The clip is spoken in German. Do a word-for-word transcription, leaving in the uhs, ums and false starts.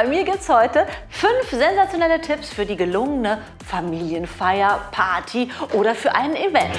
bei mir gibt es heute fünf sensationelle Tipps für die gelungene Familienfeier, Party oder für ein Event.